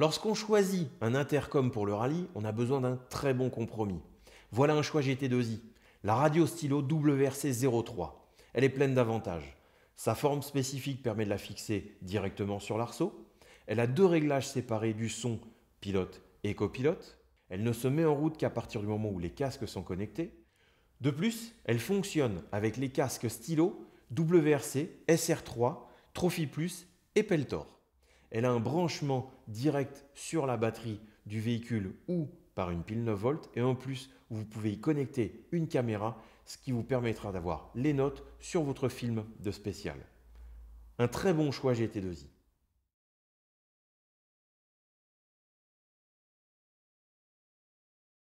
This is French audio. Lorsqu'on choisit un intercom pour le rallye, on a besoin d'un très bon compromis. Voilà un choix GT2i, la radio Stilo WRC03. Elle est pleine d'avantages. Sa forme spécifique permet de la fixer directement sur l'arceau. Elle a deux réglages séparés du son pilote et copilote. Elle ne se met en route qu'à partir du moment où les casques sont connectés. De plus, elle fonctionne avec les casques Stilo WRC, SR3, Trophy Plus et Peltor. Elle a un branchement direct sur la batterie du véhicule ou par une pile 9 volts et en plus vous pouvez y connecter une caméra, ce qui vous permettra d'avoir les notes sur votre film de spécial. Un très bon choix GT2i.